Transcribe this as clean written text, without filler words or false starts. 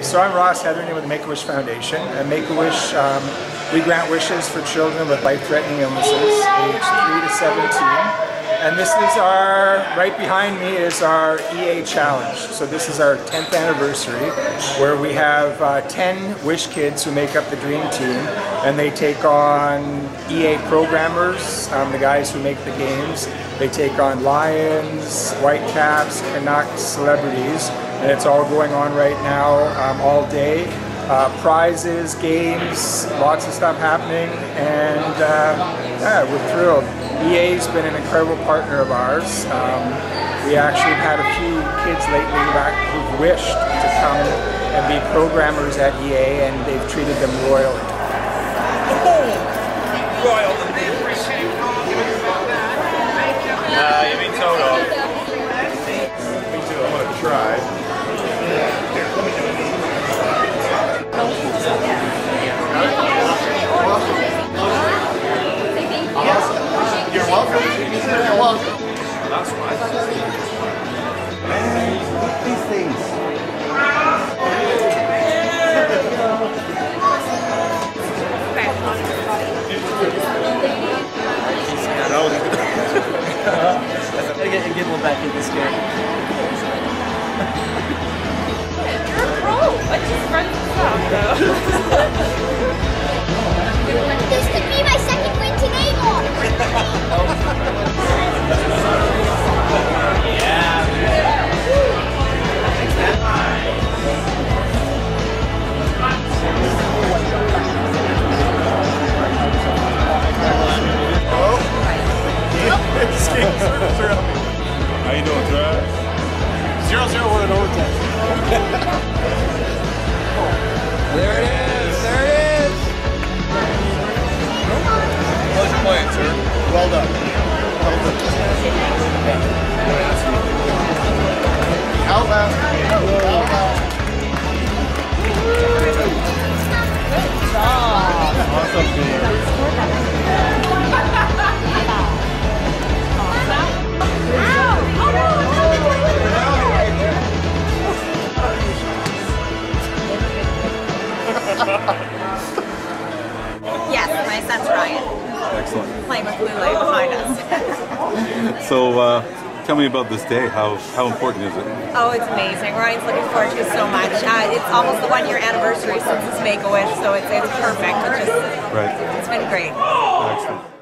So I'm Ross Heatherney with the Make-A-Wish Foundation. At Make-A-Wish, we grant wishes for children with life-threatening illnesses, aged 3 to 17. And this is right behind me is our EA Challenge. So this is our 10th anniversary, where we have 10 Wish kids who make up the Dream Team. And they take on EA programmers, the guys who make the games. They take on Lions, Whitecaps, Canuck, celebrities. And it's all going on right now, all day. Prizes, games, lots of stuff happening, and yeah, we're thrilled. EA's been an incredible partner of ours. We actually had a few kids lately who've wished to come and be programmers at EA, and they've treated them royally. Royal, they appreciate that. You mean Toto? Me too, I'm gonna try. That's why I thought these things. I'm gonna get Gibble back in this game. You're a pro! I just run this out. This could be my second win today, Bob! How you doing, Travis? 0-0, we're in overtime. There it is! There it is! Pleasure playing, sir. Well done. Well done. Out loud. Out loud. Awesome. Yes, my son's Ryan. Excellent. Playing with Lulay behind us. So, tell me about this day. How important is it? Oh, it's amazing. Ryan's looking forward to it so much. It's almost the one-year anniversary since his Make-A-Wish, so it's perfect. It's been great. Excellent.